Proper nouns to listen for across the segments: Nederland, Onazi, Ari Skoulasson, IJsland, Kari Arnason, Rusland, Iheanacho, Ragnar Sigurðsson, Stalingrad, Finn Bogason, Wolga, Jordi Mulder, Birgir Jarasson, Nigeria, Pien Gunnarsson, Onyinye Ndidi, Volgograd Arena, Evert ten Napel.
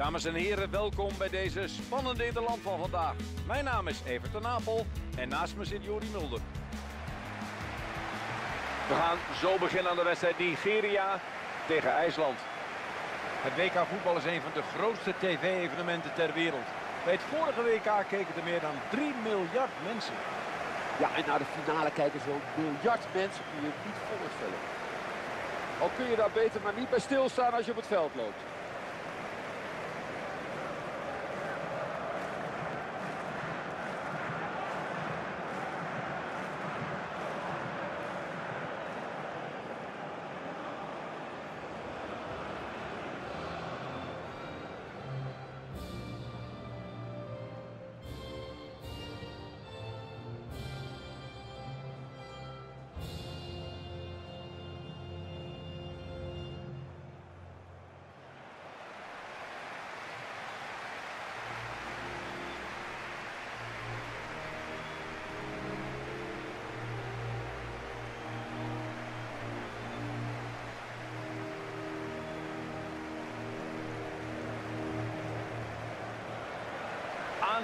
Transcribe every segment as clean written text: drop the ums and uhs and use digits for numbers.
Dames en heren, welkom bij deze spannende Nederland van vandaag. Mijn naam is Evert ten Napel en naast me zit Jordi Mulder. We gaan zo beginnen aan de wedstrijd Nigeria tegen IJsland. Het WK voetbal is een van de grootste tv-evenementen ter wereld. Bij het vorige WK keken er meer dan 3 miljard mensen. Ja, en naar de finale kijken zo'n miljard mensen, kun je niet voorstellen. Al kun je daar beter maar niet bij stilstaan als je op het veld loopt.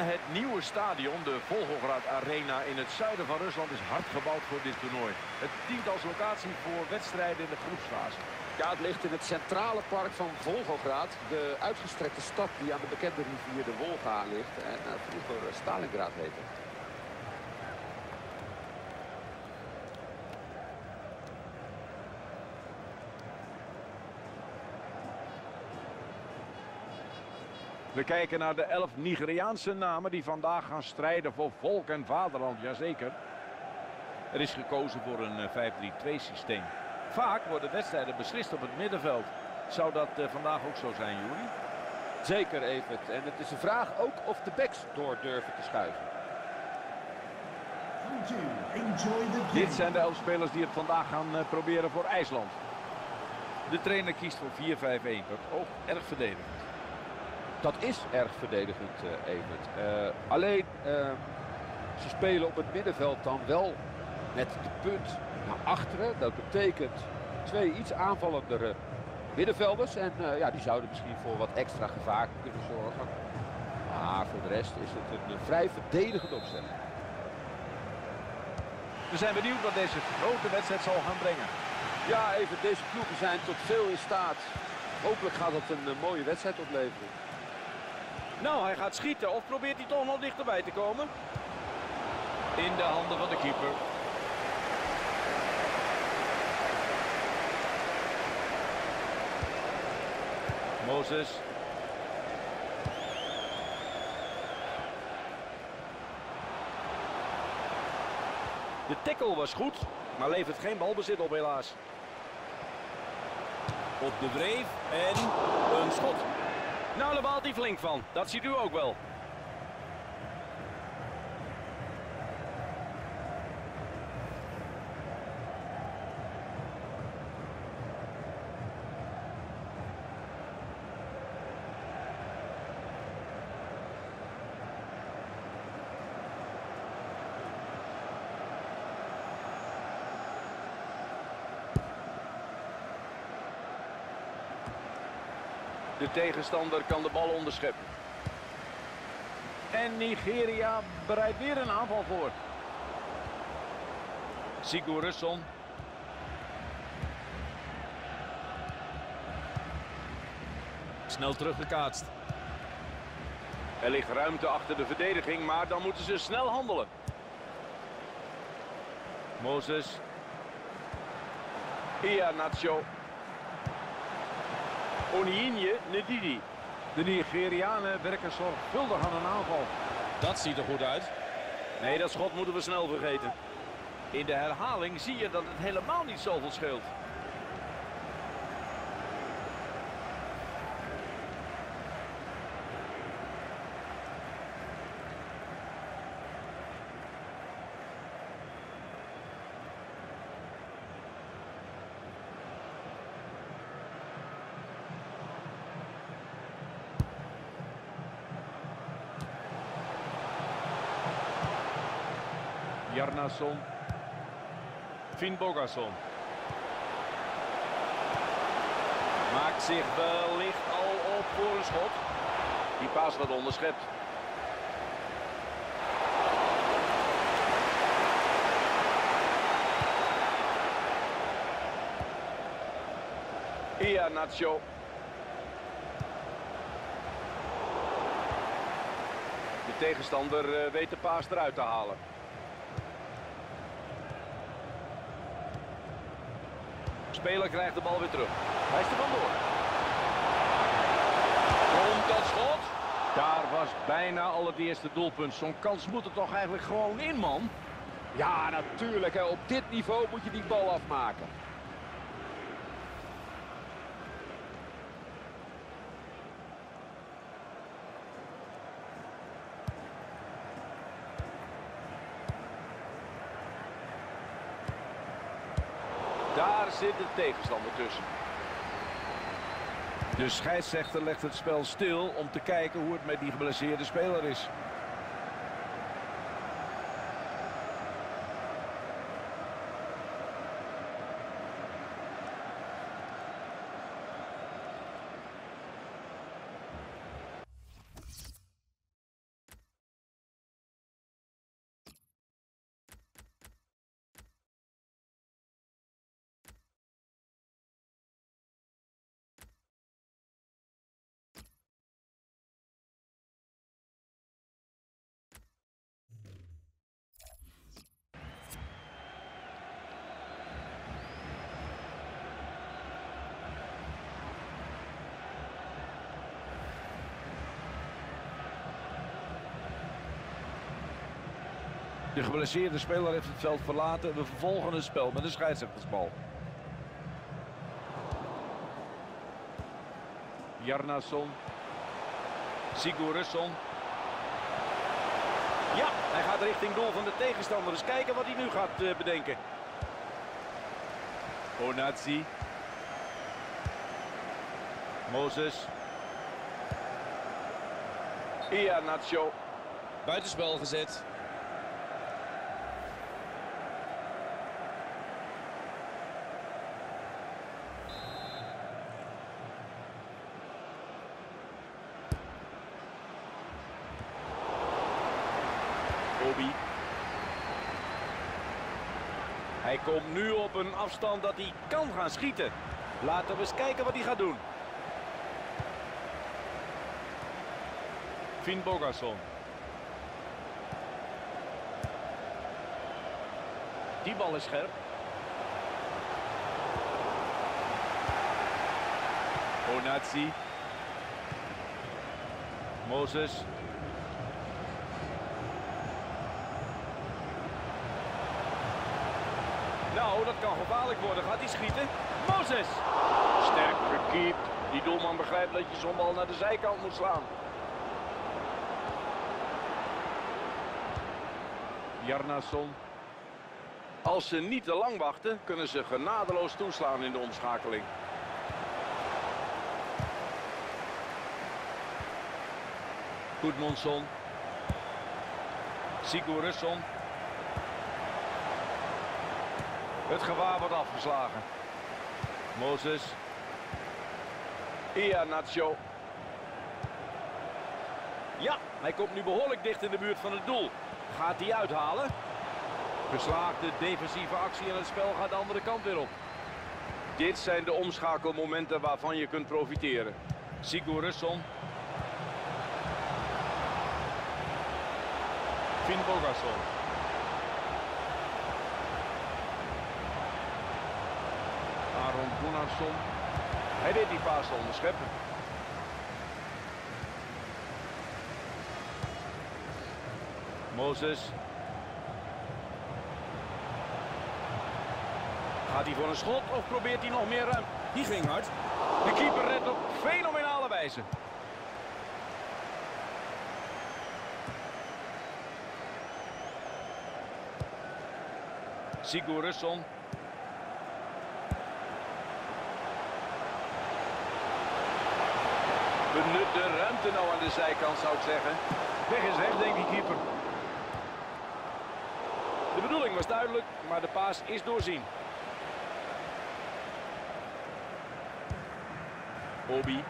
Het nieuwe stadion, de Volgograd Arena in het zuiden van Rusland, is hard gebouwd voor dit toernooi. Het dient als locatie voor wedstrijden in de groepsfase. Ja, het ligt in het centrale park van Volgograd, de uitgestrekte stad die aan de bekende rivier de Wolga ligt en vroeger Stalingrad heette. We kijken naar de 11 Nigeriaanse namen die vandaag gaan strijden voor volk en vaderland, jazeker. Er is gekozen voor een 5-3-2 systeem. Vaak worden wedstrijden beslist op het middenveld. Zou dat vandaag ook zo zijn, Juri? Zeker, Evert. En het is de vraag ook of de backs door durven te schuiven. Dit zijn de 11 spelers die het vandaag gaan proberen voor IJsland. De trainer kiest voor 4-5-1. Dat is ook erg verdedigend. Dat is erg verdedigend, Evert. Alleen ze spelen op het middenveld dan wel met de punt naar achteren. Dat betekent twee iets aanvallendere middenvelders. En ja, die zouden misschien voor wat extra gevaar kunnen zorgen. Maar voor de rest is het een vrij verdedigende opstelling. We zijn benieuwd wat deze grote wedstrijd zal gaan brengen. Ja, Evert, deze ploegen zijn tot veel in staat. Hopelijk gaat het een mooie wedstrijd opleveren. Nou, hij gaat schieten. Of probeert hij toch nog dichterbij te komen? In de handen van de keeper. Moses. De tackle was goed, maar levert geen balbezit op helaas. Op de wreef en een schot. Nou, daar baalt hij flink van. Dat ziet u ook wel. De tegenstander kan de bal onderscheppen. En Nigeria bereidt weer een aanval voor. Sigurðsson. Snel teruggekaatst. Er ligt ruimte achter de verdediging, maar dan moeten ze snel handelen. Moses. Iheanacho. Onyinye Ndidi. De Nigerianen werken zorgvuldig aan een aanval. Dat ziet er goed uit. Nee, dat schot moeten we snel vergeten. In de herhaling zie je dat het helemaal niet zoveel scheelt. Jarnason, Finnbogason maakt zich wellicht al op. op voor een schot. Die paas wordt onderschept. Iannaccio. De tegenstander weet de paas eruit te halen. De speler krijgt de bal weer terug. Hij is er vandoor. Komt dat schot? Daar was bijna al het eerste doelpunt. Zo'n kans moet er toch eigenlijk gewoon in, man? Ja, natuurlijk. Hè. Op dit niveau moet je die bal afmaken. Daar zit de tegenstander tussen. De scheidsrechter legt het spel stil om te kijken hoe het met die geblesseerde speler is. De geblesseerde speler heeft het veld verlaten. We vervolgen het spel met een scheidsrechtersbal. Jarnason. Sigurðsson. Ja, hij gaat richting doel van de tegenstander. Eens kijken wat hij nu gaat bedenken. Onazi. Moses. Iannaccio. Buitenspel gezet. Hij komt nu op een afstand dat hij kan gaan schieten. Laten we eens kijken wat hij gaat doen. Finn Bogason. Die bal is scherp. Onazi. Moses. Nou, dat kan gevaarlijk worden. Gaat hij schieten? Moses! Sterk gekiept. Die doelman begrijpt dat je zo'n bal naar de zijkant moet slaan. Jarnason. Als ze niet te lang wachten, kunnen ze genadeloos toeslaan in de omschakeling. Gudmundsson. Sigurðsson. Het gevaar wordt afgeslagen. Moses. Iannaccio. Ja, hij komt nu behoorlijk dicht in de buurt van het doel. Gaat hij uithalen? Geslaagde defensieve actie en het spel gaat de andere kant weer op. Dit zijn de omschakelmomenten waarvan je kunt profiteren. Sigurðsson. Finn Bogason. Gunnarsson. Hij deed die paas onderscheppen. Moses. Gaat hij voor een schot of probeert hij nog meer ruimte? Die ging hard. De keeper redt op fenomenale wijze. Sigurðsson. Benut de ruimte nou aan de zijkant, zou ik zeggen. Weg is weg, denk ik, keeper. De bedoeling was duidelijk, maar de paas is doorzien. Obi.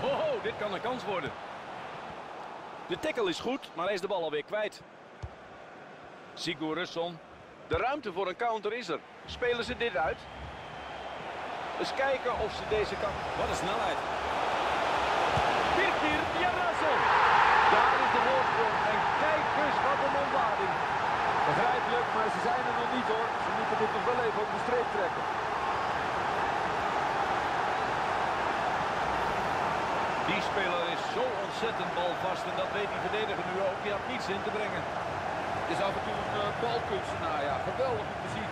Oh, dit kan een kans worden. De tackle is goed, maar hij is de bal alweer kwijt. Sigurðsson. De ruimte voor een counter is er. Spelen ze dit uit? Eens kijken of ze deze kant... Wat een snelheid. Birgir Jarasson. Daar is de voorsprong. En kijk dus wat een ontlading. Begrijpelijk, maar ze zijn er nog niet hoor. Ze moeten dit nog wel even op de streep trekken. Die speler is zo ontzettend balvast en dat weet die verdediger nu ook. Die had niets in te brengen. Het is af en toe een balkunstenaar, ja. Geweldig om te zien.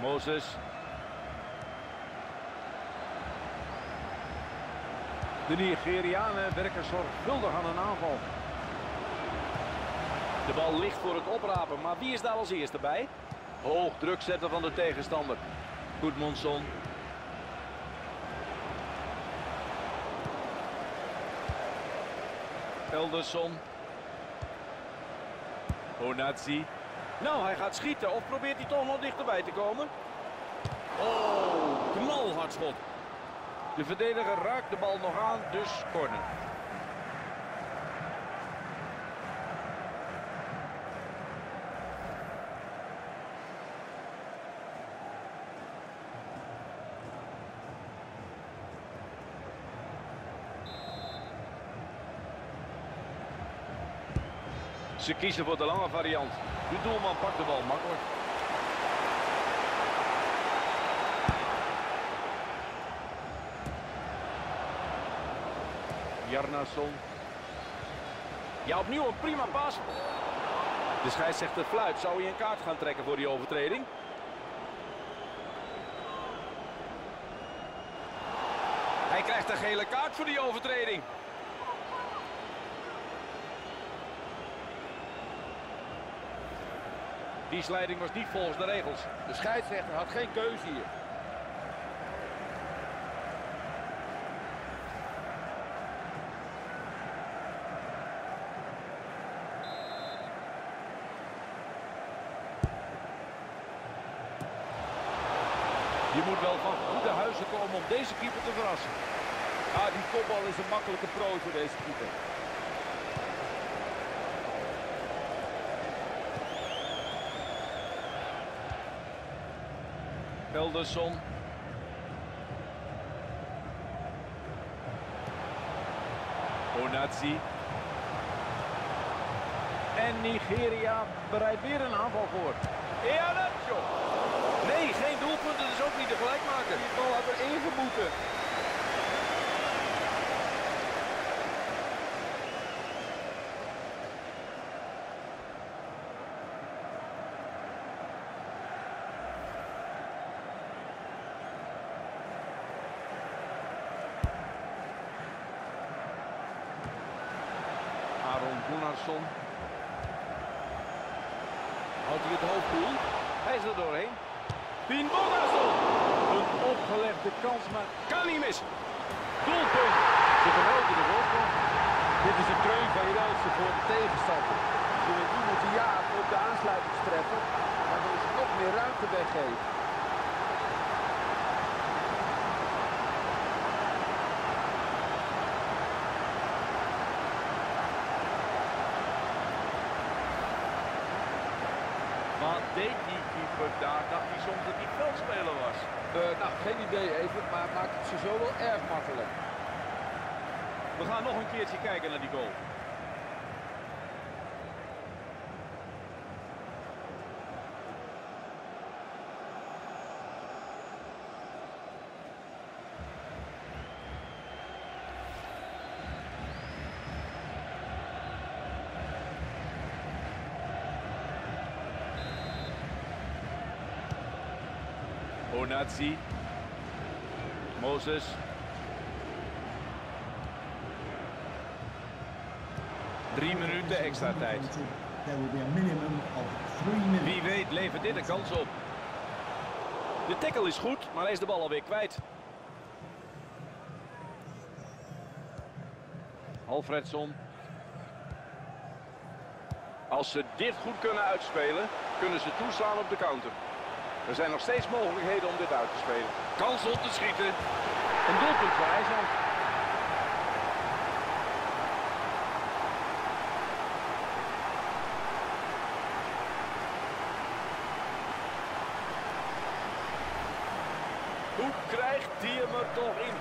Moses. De Nigerianen werken zorgvuldig aan een aanval. De bal ligt voor het oprapen, maar wie is daar als eerste bij? Hoog druk zetten van de tegenstander. Goedmondson. Eldersson. Onazi. Nou, hij gaat schieten. Of probeert hij toch nog dichterbij te komen? Oh, knalhard schot. De verdediger raakt de bal nog aan, dus corner. Ze kiezen voor de lange variant. De doelman pakt de bal makkelijk. Jarnason. Ja, opnieuw een prima pas. De scheidsrechter fluit. Zou hij een kaart gaan trekken voor die overtreding? Hij krijgt een gele kaart voor die overtreding. Die slijding was niet volgens de regels. De scheidsrechter had geen keuze hier. Je moet wel van goede huizen komen om deze keeper te verrassen. Ah, die kopbal is een makkelijke prooi voor deze keeper. Eldersson. Onazi. En Nigeria bereidt weer een aanval voor. Iheanacho. Nee, geen doelpunten, dus ook niet de gelijkmaker. Die bal had er ingeboeten. Gunnarsson. Houdt hij het hoofddoel? Hij is er doorheen. Pien Gunnarsson. Een opgelegde kans, maar kan niet mis. Doelpunt. Ze verhogen de voorsprong. Dit is een dreun van Jansen voor de tegenstander. Ze wil nu moeten jagen op de aansluitingstreffer, maar wil ze nog meer ruimte weggeven. Deed die keeper daar, dacht hij soms dat hij veldspeler was? Nou, geen idee even, maar het maakt het ze zo wel erg makkelijk. We gaan nog een keertje kijken naar die goal. Onazi. Moses. 3 minuten extra tijd. Wie weet levert dit een kans op. De tackle is goed, maar hij is de bal alweer kwijt. Alfredson. Als ze dit goed kunnen uitspelen, kunnen ze toeslaan op de counter. Er zijn nog steeds mogelijkheden om dit uit te spelen. Kans om te schieten. Een doelpunt voor IJsland. Hoe krijgt die hem er toch in?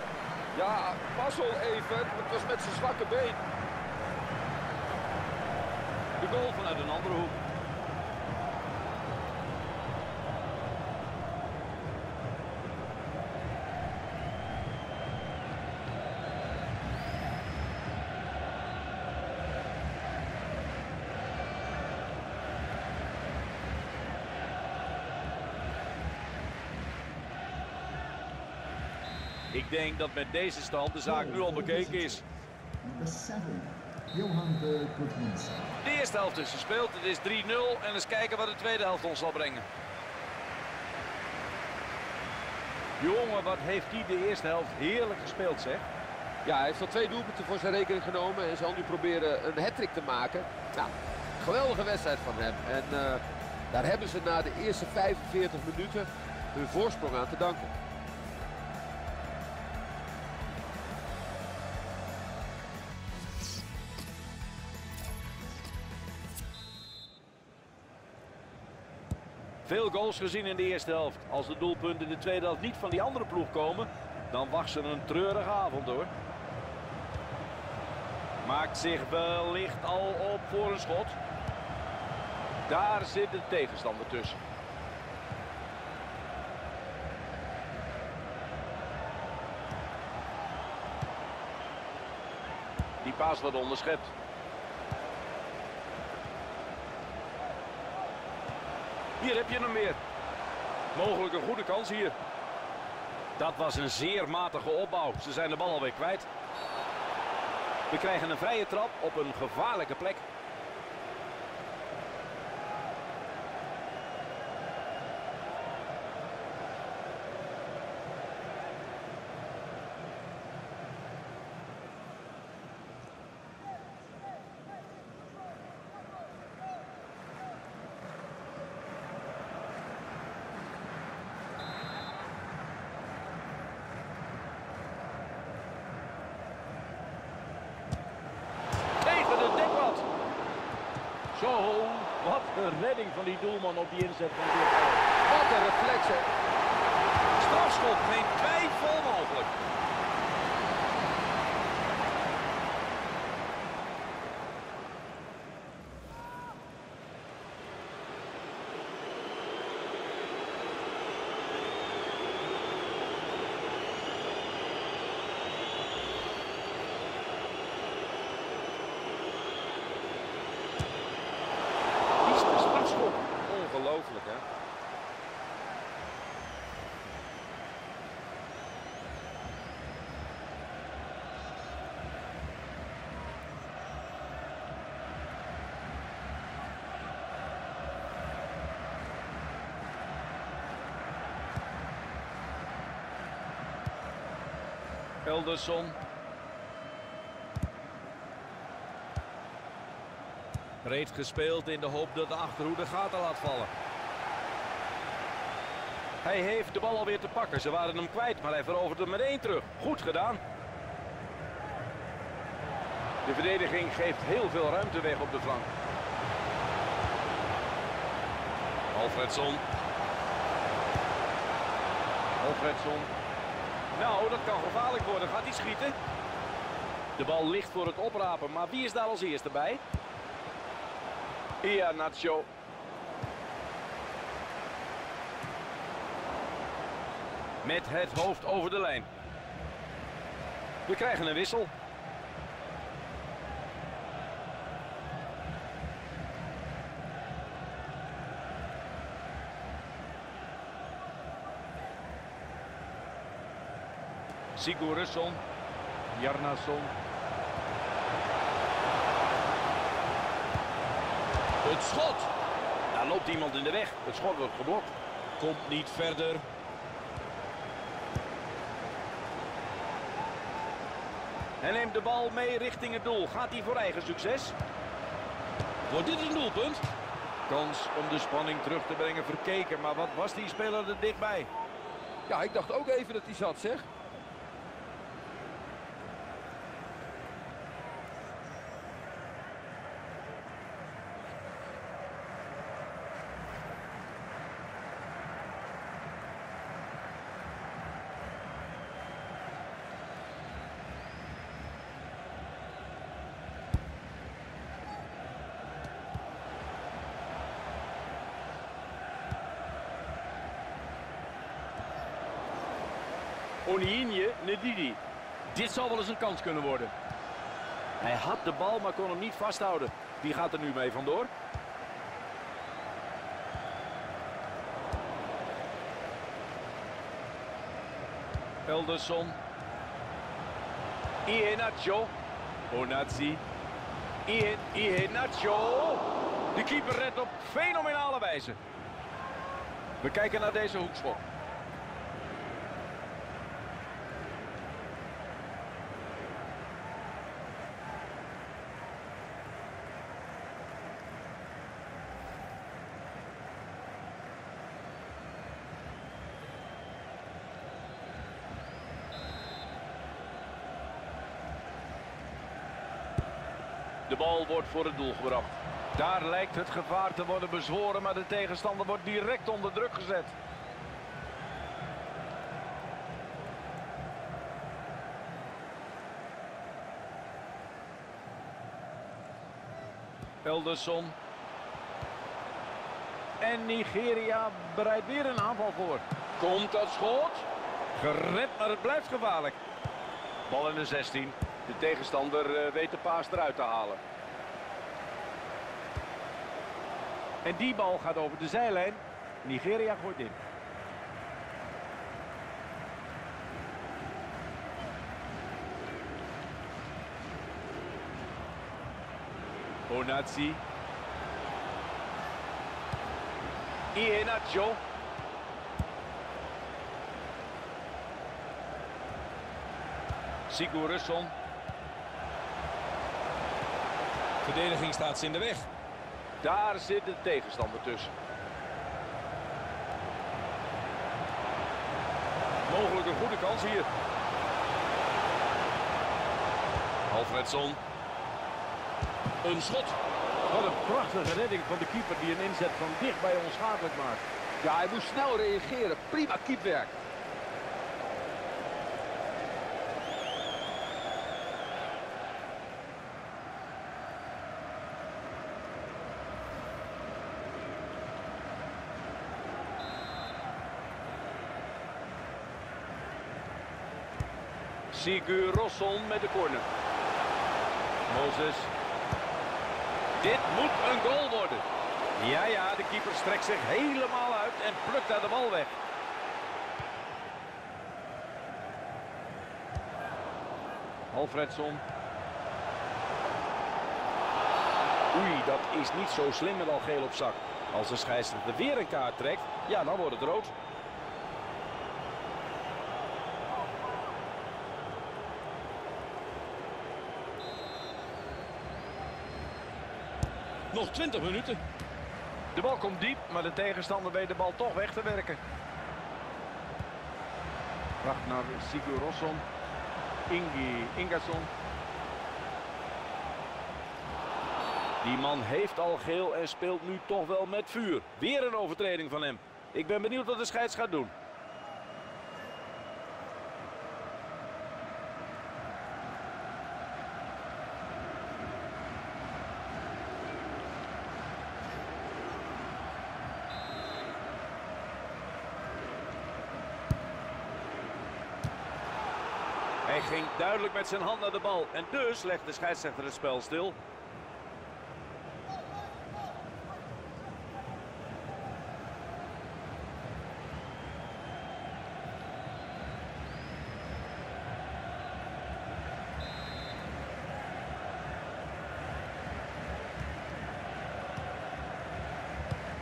Ja, pas al even. Het was met zijn zwakke been. De goal vanuit een andere hoek. Ik denk dat met deze stand de zaak nu al bekeken is. De eerste helft is gespeeld, het is 3-0 en eens kijken wat de tweede helft ons zal brengen. Jongen, wat heeft hij de eerste helft heerlijk gespeeld, zeg. Ja, hij heeft al 2 doelpunten voor zijn rekening genomen en zal nu proberen een hat-trick te maken. Nou, geweldige wedstrijd van hem. En daar hebben ze na de eerste 45 minuten hun voorsprong aan te danken. Veel goals gezien in de eerste helft. Als de doelpunten in de tweede helft niet van die andere ploeg komen, dan wacht ze een treurige avond hoor. Maakt zich wellicht al op voor een schot. Daar zit de tegenstander tussen. Die paas wordt onderschept. Hier heb je hem weer. Mogelijk een goede kans hier. Dat was een zeer matige opbouw. Ze zijn de bal alweer kwijt. We krijgen een vrije trap op een gevaarlijke plek. Zo, wat een redding van die doelman op die inzet van de bal. Wat een reflex, hè. Strafschop, geen twijfel mogelijk. Elderson. Breed gespeeld in de hoop dat de achterhoede gaten laat vallen. Hij heeft de bal alweer te pakken. Ze waren hem kwijt, maar hij veroverde hem meteen terug. Goed gedaan. De verdediging geeft heel veel ruimte weg op de flank. Alfredson. Alfredson. Nou, dat kan gevaarlijk worden. Gaat hij schieten? De bal ligt voor het oprapen, maar wie is daar als eerste bij? Iheanacho. Met het hoofd over de lijn. We krijgen een wissel. Sigurðsson, Bjarnason. Het schot. Daar loopt iemand in de weg. Het schot wordt geblokt. Komt niet verder. Hij neemt de bal mee richting het doel. Gaat hij voor eigen succes? Wordt dit een doelpunt? Kans om de spanning terug te brengen verkeken. Maar wat was die speler er dichtbij? Ja, ik dacht ook even dat hij zat, zeg. Oniinje Ndidi. Dit zal wel eens een kans kunnen worden. Hij had de bal, maar kon hem niet vasthouden. Wie gaat er nu mee vandoor? Elderson. Iheanacho. Onazi. Iheanacho. De keeper redt op fenomenale wijze. We kijken naar deze hoekschop. De bal wordt voor het doel gebracht. Daar lijkt het gevaar te worden bezworen, maar de tegenstander wordt direct onder druk gezet. Elderson. En Nigeria bereidt weer een aanval voor. Komt dat schot? Gered, maar het blijft gevaarlijk. Bal in de 16. De tegenstander weet de paas eruit te halen. En die bal gaat over de zijlijn. Nigeria gooit in. Onazi. Iheanacho. Sigurðsson. De verdediging staat ze in de weg. Daar zit de tegenstander tussen. Mogelijk een goede kans hier. Alfredson. Een schot. Wat een prachtige redding van de keeper die een inzet van dichtbij onschadelijk maakt. Ja, hij moest snel reageren. Prima keepwerk. Sigurðsson met de corner. Moses. Dit moet een goal worden. Ja, ja, de keeper strekt zich helemaal uit en plukt daar de bal weg. Alfredson. Oei, dat is niet zo slim met al geel op zak. Als de scheidsrechter weer een kaart trekt, ja, dan wordt het rood. Nog 20 minuten. De bal komt diep, maar de tegenstander weet de bal toch weg te werken. Ragnar Sigurðsson. Ingason. Die man heeft al geel en speelt nu toch wel met vuur. Weer een overtreding van hem. Ik ben benieuwd wat de scheids gaat doen. Hij ging duidelijk met zijn hand naar de bal en dus legt de scheidsrechter het spel stil.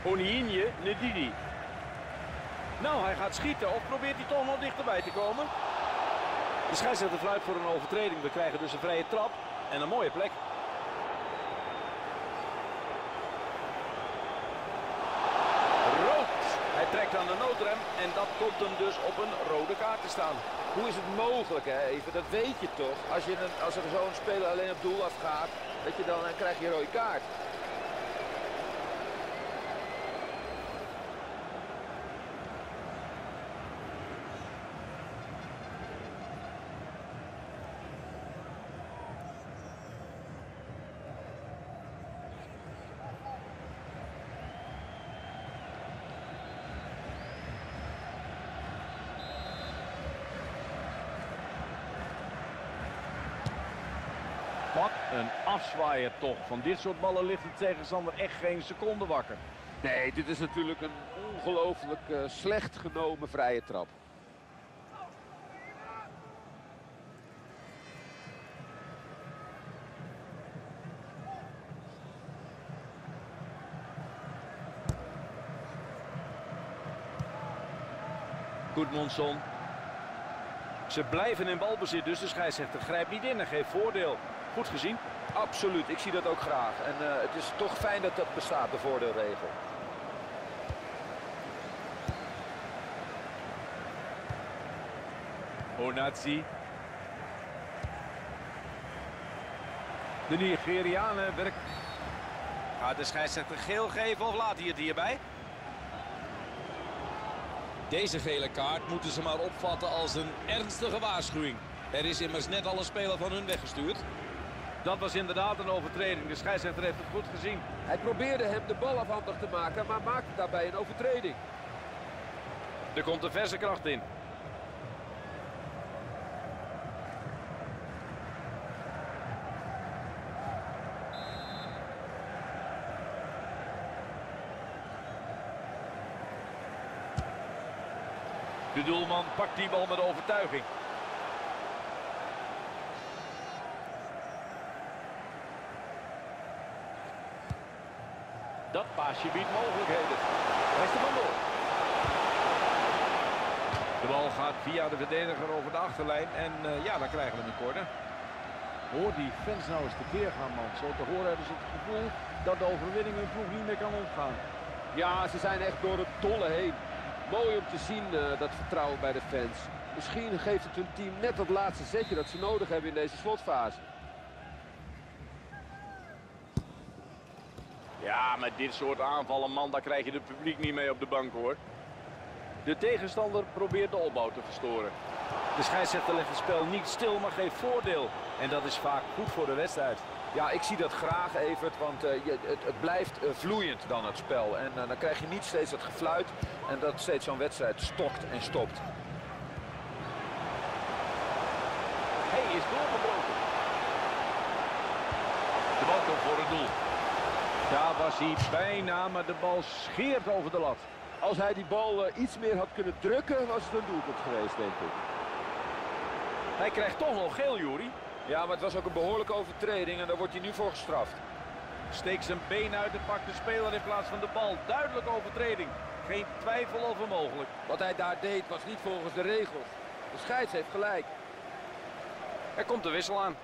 Oniinje Ndidi. Nou, hij gaat schieten. Of probeert hij toch nog dichterbij te komen? De scheidsrechter fluit voor een overtreding. We krijgen dus een vrije trap en een mooie plek. Rood. Hij trekt aan de noodrem en dat komt hem dus op een rode kaart te staan. Hoe is het mogelijk, hè, Even? Dat weet je toch. Als er zo'n speler alleen op doel afgaat, dan krijg je een rode kaart. Wat een afzwaaier toch. Van dit soort ballen ligt de tegenstander echt geen seconde wakker. Nee, dit is natuurlijk een ongelooflijk slecht genomen vrije trap. Goedmondson. Ze blijven in balbezit, dus de scheidsrechter grijpt niet in en geeft voordeel. Goed gezien. Absoluut, ik zie dat ook graag. En het is toch fijn dat dat bestaat, de voordeelregel. Onazi. De Nigerianen werken. Gaat de scheidsrechter geel geven of laat hij het hierbij? Deze gele kaart moeten ze maar opvatten als een ernstige waarschuwing. Er is immers net al een speler van hun weggestuurd. Dat was inderdaad een overtreding. De scheidsrechter heeft het goed gezien. Hij probeerde hem de bal afhandig te maken, maar maakte daarbij een overtreding. Er komt een verse kracht in. De doelman pakt die bal met overtuiging. Dat paasje biedt mogelijkheden. Hij is er vandoor. De bal gaat via de verdediger over de achterlijn. En ja, dan krijgen we een corner. Hoor die fans nou eens tekeer gaan, man. Zo te horen hebben ze het gevoel dat de overwinning hun ploeg niet meer kan omgaan. Ja, ze zijn echt door het dolle heen. Mooi om te zien dat vertrouwen bij de fans. Misschien geeft het hun team net dat laatste zetje dat ze nodig hebben in deze slotfase. Ja, met dit soort aanvallen, man, daar krijg je het publiek niet mee op de bank, hoor. De tegenstander probeert de opbouw te verstoren. De scheidsrechter legt het spel niet stil, maar geeft voordeel. En dat is vaak goed voor de wedstrijd. Ja, ik zie dat graag, Evert, want het blijft vloeiend dan, het spel. En dan krijg je niet steeds dat gefluit en dat steeds zo'n wedstrijd stokt en stopt. Hij is doorgebroken. De bal komt voor het doel. Daar was hij bijna, maar de bal scheert over de lat. Als hij die bal iets meer had kunnen drukken, was het een doelpunt geweest, denk ik. Hij krijgt toch nog geel, Juri. Ja, maar het was ook een behoorlijke overtreding en daar wordt hij nu voor gestraft. Steekt zijn been uit en pakt de speler in plaats van de bal. Duidelijke overtreding. Geen twijfel over mogelijk. Wat hij daar deed was niet volgens de regels. De scheids heeft gelijk. Er komt de wissel aan.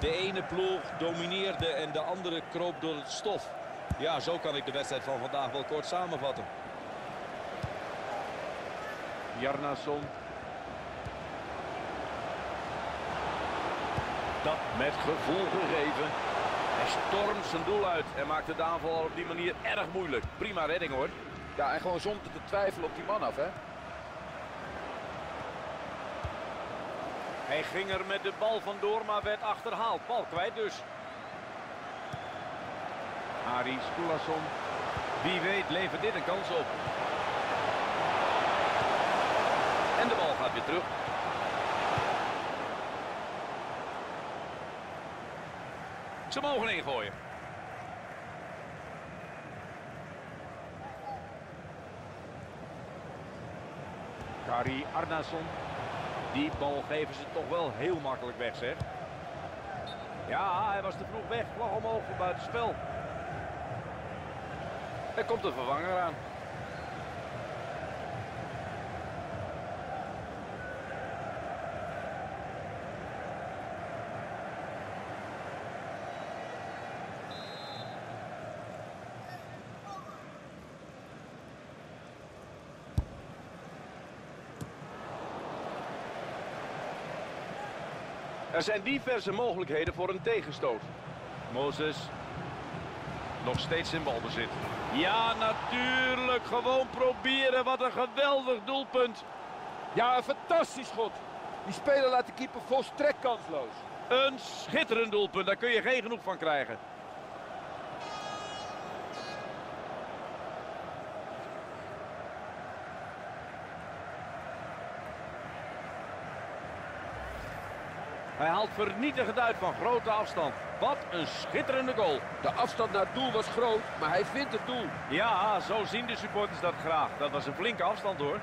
De ene ploeg domineerde en de andere kroop door het stof. Ja, zo kan ik de wedstrijd van vandaag wel kort samenvatten. Jarnason. Dat met gevoel gegeven. Hij stormt zijn doel uit en maakte de aanval op die manier erg moeilijk. Prima redding, hoor. Ja, en gewoon zonder te twijfelen op die man af, hè. Hij ging er met de bal vandoor, maar werd achterhaald. Bal kwijt dus. Ari Skoulasson. Wie weet levert dit een kans op. En de bal gaat weer terug. Ze mogen ingooien. Kari Arnason. Die bal geven ze toch wel heel makkelijk weg, zeg. Ja, hij was te vroeg weg. Vlag omhoog voor buitenspel. Er komt een vervanger aan. Er zijn diverse mogelijkheden voor een tegenstoot. Moses nog steeds in balbezit. Ja, natuurlijk. Gewoon proberen. Wat een geweldig doelpunt. Ja, een fantastisch schot. Die speler laat de keeper volstrekt kansloos. Een schitterend doelpunt. Daar kun je geen genoeg van krijgen. Hij haalt vernietigend uit van grote afstand. Wat een schitterende goal. De afstand naar het doel was groot, maar hij vindt het doel. Ja, zo zien de supporters dat graag. Dat was een flinke afstand hoor.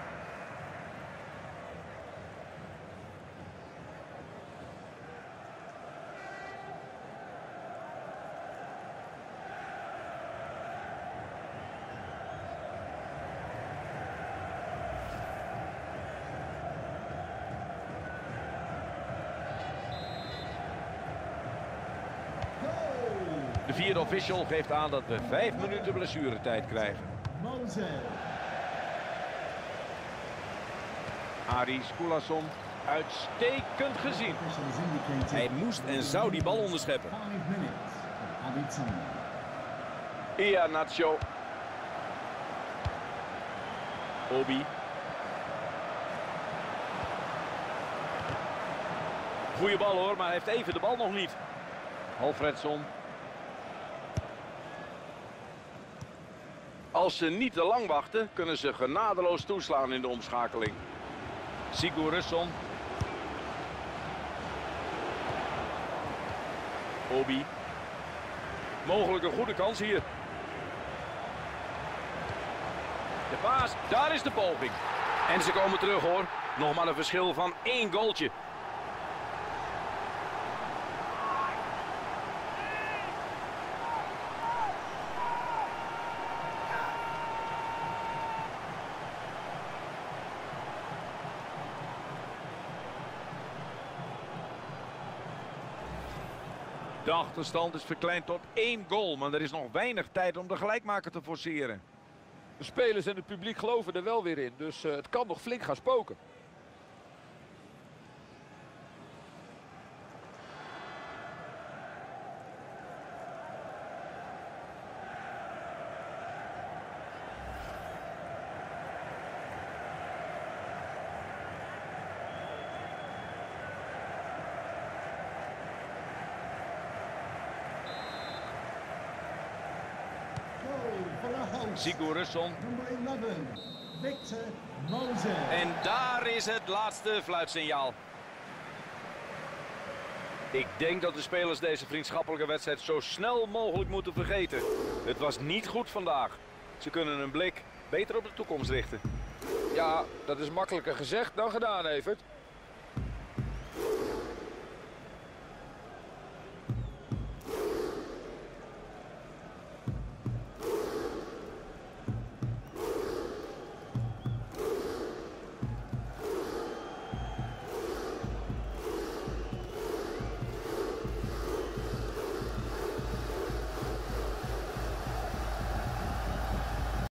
De vierde official geeft aan dat we 5 minuten blessuretijd krijgen. Ari Skoulasson, uitstekend gezien. Hij moest en zou die bal onderscheppen. Iheanacho. Obi. Goeie bal hoor, maar hij heeft even de bal nog niet. Alfredson. Als ze niet te lang wachten, kunnen ze genadeloos toeslaan in de omschakeling. Sigurðsson. Obi. Mogelijk een goede kans hier. De paas, daar is de poging. En ze komen terug hoor. Nog maar een verschil van 1 goaltje. De achterstand is verkleind tot 1 goal, maar er is nog weinig tijd om de gelijkmaker te forceren. De spelers en het publiek geloven er wel weer in, dus het kan nog flink gaan spoken. Sigurðsson. En daar is het laatste fluitsignaal. Ik denk dat de spelers deze vriendschappelijke wedstrijd zo snel mogelijk moeten vergeten. Het was niet goed vandaag. Ze kunnen hun blik beter op de toekomst richten. Ja, dat is makkelijker gezegd dan gedaan, Evert.